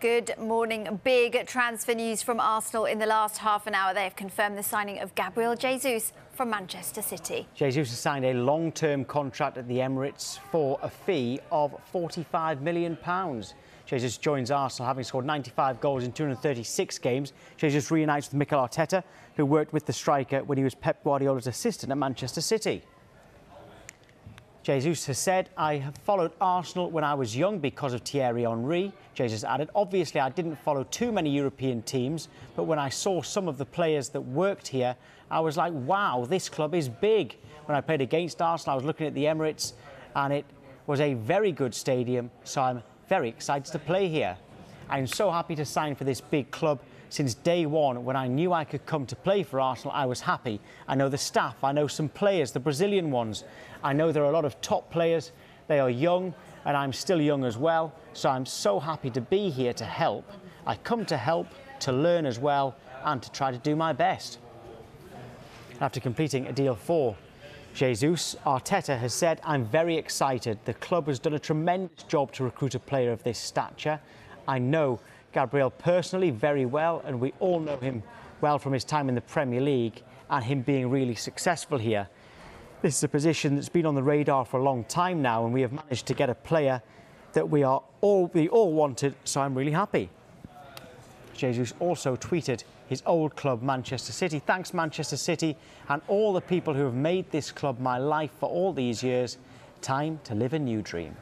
Good morning. Big transfer news from Arsenal in the last half an hour. They have confirmed the signing of Gabriel Jesus from Manchester City. Jesus has signed a long-term contract at the Emirates for a fee of £45 million. Jesus joins Arsenal, having scored 95 goals in 236 games. Jesus reunites with Mikel Arteta, who worked with the striker when he was Pep Guardiola's assistant at Manchester City. Jesus has said, "I have followed Arsenal when I was young because of Thierry Henry." Jesus added, "Obviously, I didn't follow too many European teams, but when I saw some of the players that worked here, I was like, wow, this club is big. When I played against Arsenal, I was looking at the Emirates, and it was a very good stadium, so I'm very excited to play here. I'm so happy to sign for this big club. Since day one, when I knew I could come to play for Arsenal, I was happy. I know the staff, I know some players, the Brazilian ones. I know there are a lot of top players. They are young, and I'm still young as well. So I'm so happy to be here to help. I come to help, to learn as well, and to try to do my best." After completing a deal for Jesus, Arteta has said, "I'm very excited. The club has done a tremendous job to recruit a player of this stature. I know Gabriel personally very well, and we all know him well from his time in the Premier League and him being really successful here. This is a position that's been on the radar for a long time now, and we have managed to get a player that we all wanted, so I'm really happy." Jesus also tweeted his old club, Manchester City, "Thanks, Manchester City, and all the people who have made this club my life for all these years. Time to live a new dream."